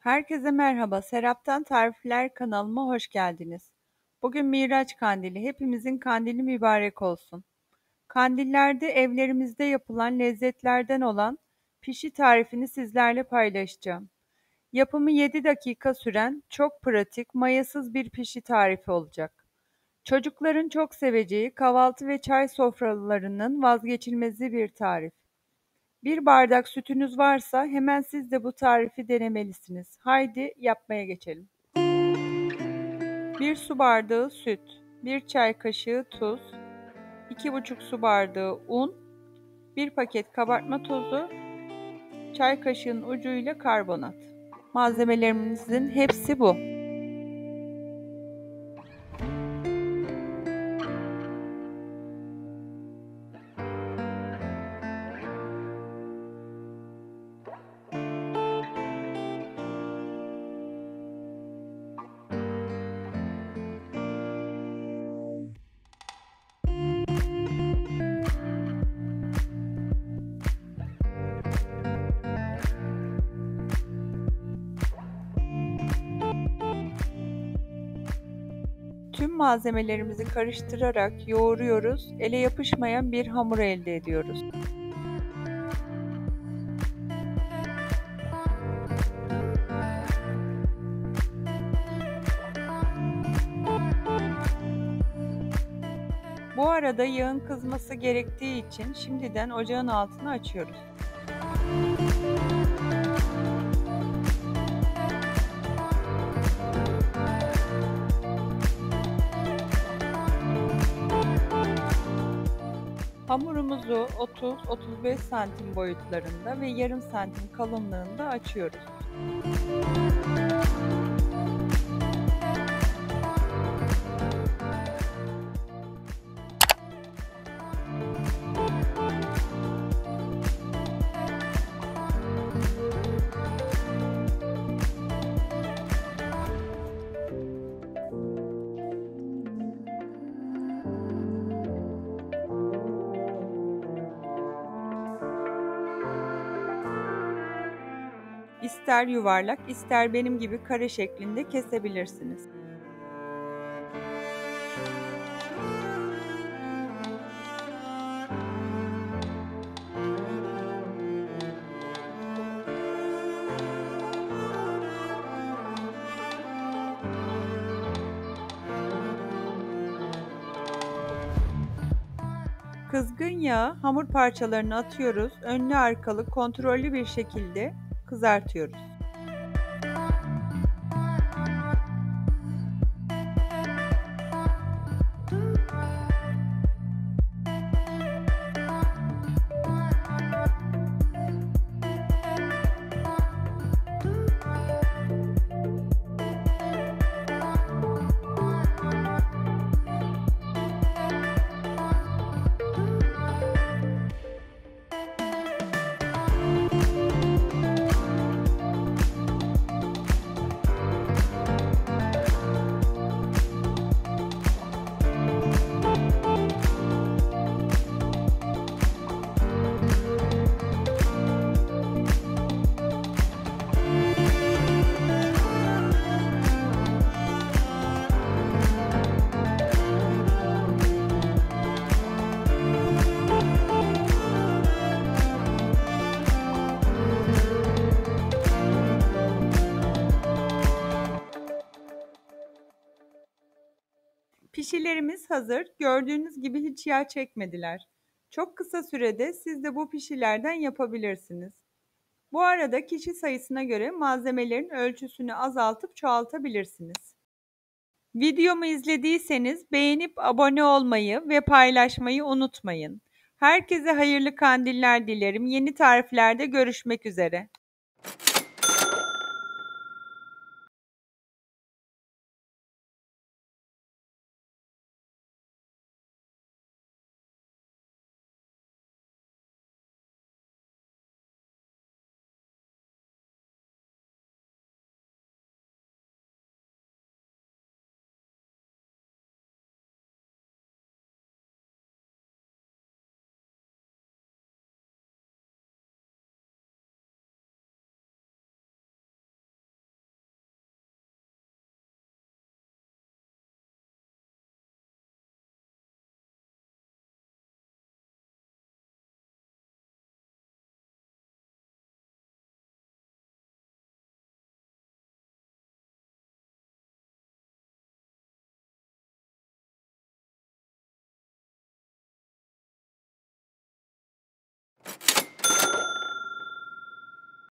Herkese merhaba, Serap'tan Tarifler kanalıma hoş geldiniz. Bugün Miraç kandili, hepimizin kandili mübarek olsun. Kandillerde evlerimizde yapılan lezzetlerden olan pişi tarifini sizlerle paylaşacağım. Yapımı 7 dakika süren, çok pratik, mayasız bir pişi tarifi olacak. Çocukların çok seveceği, kahvaltı ve çay sofralarının vazgeçilmezi bir tarif. Bir bardak sütünüz varsa hemen siz de bu tarifi denemelisiniz. Haydi yapmaya geçelim. 1 su bardağı süt, 1 çay kaşığı tuz, 2,5 su bardağı un, 1 paket kabartma tozu, çay kaşığının ucuyla karbonat. Malzemelerimizin hepsi bu. Tüm malzemelerimizi karıştırarak yoğuruyoruz, ele yapışmayan bir hamur elde ediyoruz. Bu arada yağın kızması gerektiği için şimdiden ocağın altını açıyoruz. Hamurumuzu 30-35 santim boyutlarında ve yarım santim kalınlığında açıyoruz. İster yuvarlak, ister benim gibi kare şeklinde kesebilirsiniz. Kızgın yağı hamur parçalarını atıyoruz. Önlü arkalı kontrollü bir şekilde kızartıyoruz. Pişilerimiz hazır. Gördüğünüz gibi hiç yağ çekmediler. Çok kısa sürede siz de bu pişilerden yapabilirsiniz. Bu arada kişi sayısına göre malzemelerin ölçüsünü azaltıp çoğaltabilirsiniz. Videomu izlediyseniz beğenip abone olmayı ve paylaşmayı unutmayın. Herkese hayırlı kandiller dilerim. Yeni tariflerde görüşmek üzere.